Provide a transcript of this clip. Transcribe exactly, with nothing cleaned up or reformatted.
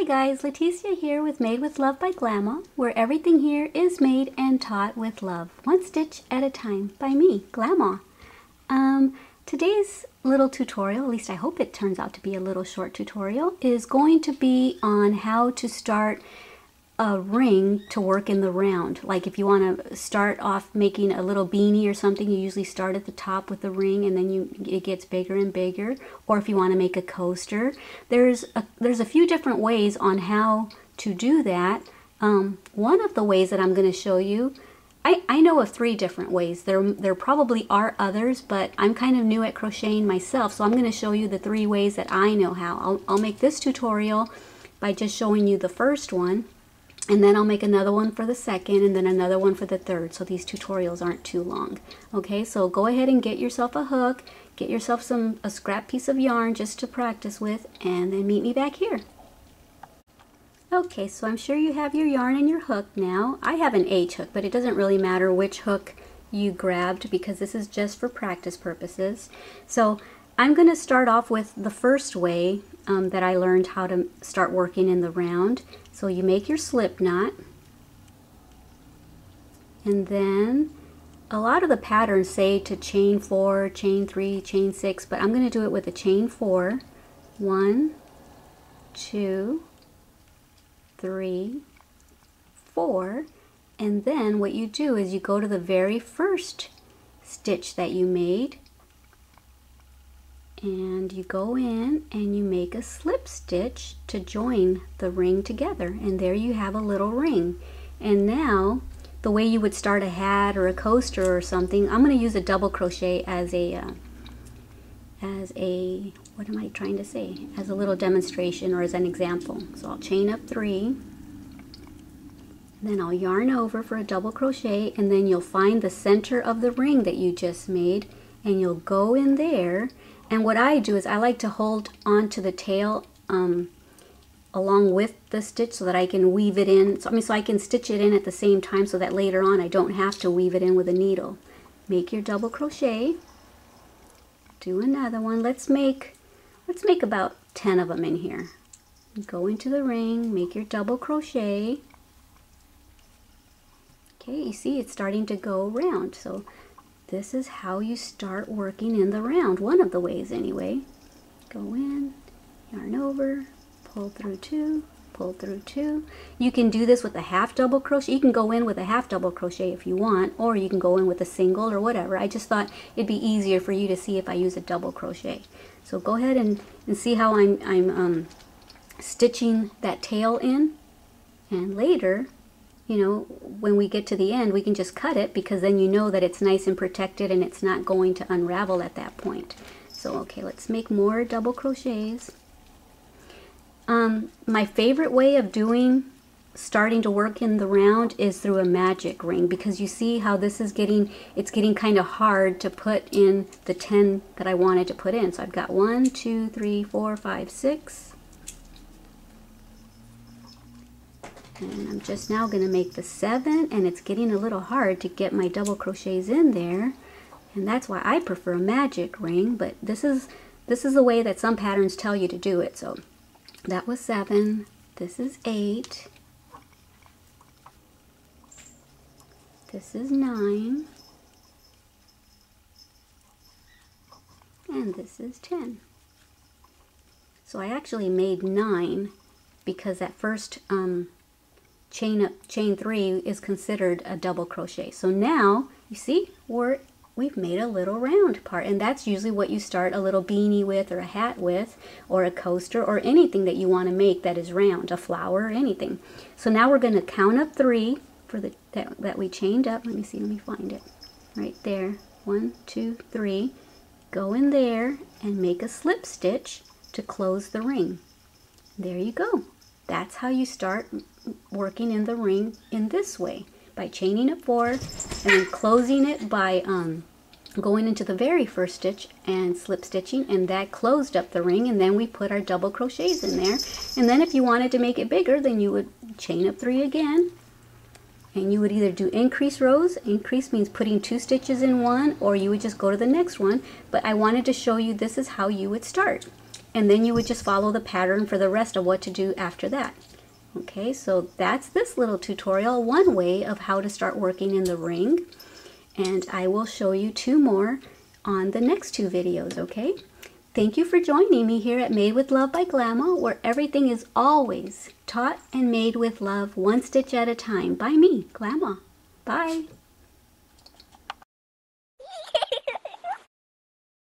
Hi guys, Leticia here with Made with Love by Glama, where everything here is made and taught with love, one stitch at a time, by me, Glama. Um, today's little tutorial, at least I hope it turns out to be a little short tutorial, is going to be on how to start a ring to work in the round. Like if you want to start off making a little beanie or something, you usually start at the top with the ring and then you it gets bigger and bigger. Or if you want to make a coaster, there's a, there's a few different ways on how to do that. Um, one of the ways that I'm going to show you, I, I know of three different ways. There, there probably are others, but I'm kind of new at crocheting myself, so I'm going to show you the three ways that I know how. I'll, I'll make this tutorial by just showing you the first one. And then I'll make another one for the second and then another one for the third, so these tutorials aren't too long. Okay, so go ahead and get yourself a hook, get yourself some a scrap piece of yarn just to practice with, and then meet me back here. Okay, so I'm sure you have your yarn and your hook now. I have an H hook, but it doesn't really matter which hook you grabbed because this is just for practice purposes. So I'm going to start off with the first way um, that I learned how to start working in the round. So you make your slip knot, and then a lot of the patterns say to chain four, chain three, chain six, but I'm going to do it with a chain four. One, two, three, four, and then what you do is you go to the very first stitch that you made, and you go in and you make a slip stitch to join the ring together, and there you have a little ring. And now the way you would start a hat or a coaster or something, I'm going to use a double crochet as a uh, as a what am I trying to say as a little demonstration or as an example. So I'll chain up three, then I'll yarn over for a double crochet, and then you'll find the center of the ring that you just made and you'll go in there. And what I do is I like to hold on to the tail um, along with the stitch so that I can weave it in. So, I mean, so I can stitch it in at the same time so that later on I don't have to weave it in with a needle. Make your double crochet. Do another one. Let's make, let's make about ten of them in here. Go into the ring, make your double crochet. Okay, you see it's starting to go round. So this is how you start working in the round, one of the ways anyway. Go in, yarn over, pull through two, pull through two. You can do this with a half double crochet. You can go in with a half double crochet if you want, or you can go in with a single or whatever. I just thought it'd be easier for you to see if I use a double crochet. So go ahead and, and see how I'm, I'm um, stitching that tail in, and later, you know, when we get to the end, we can just cut it because then you know that it's nice and protected and it's not going to unravel at that point. So, okay, let's make more double crochets. Um, my favorite way of doing starting to work in the round is through a magic ring, because you see how this is getting, it's getting kind of hard to put in the ten that I wanted to put in. So I've got one, two, three, four, five, six. And I'm just now going to make the seven, and it's getting a little hard to get my double crochets in there, and that's why I prefer a magic ring, but this is this is the way that some patterns tell you to do it. So that was seven, this is eight, this is nine, and this is ten. So I actually made nine because that first um, chain up chain three is considered a double crochet. So now you see we're we've made a little round part, and that's usually what you start a little beanie with, or a hat with, or a coaster, or anything that you want to make that is round, a flower or anything. So now we're going to count up three for the that, that we chained up. Let me see, let me find it right there. One, two, three. Go in there and make a slip stitch to close the ring. There you go. That's how you start working in the ring in this way, by chaining up four and then closing it by um, going into the very first stitch and slip stitching, and that closed up the ring, and then we put our double crochets in there. And then if you wanted to make it bigger, then you would chain up three again, and you would either do increase rows. Increase means putting two stitches in one, or you would just go to the next one, but I wanted to show you this is how you would start. and then you would just follow the pattern for the rest of what to do after that. Okay, so that's this little tutorial, one way of how to start working in the ring, and I will show you two more on the next two videos, okay? Thank you for joining me here at Made with Love by Glama, where everything is always taught and made with love, one stitch at a time, by me, Glama. Bye!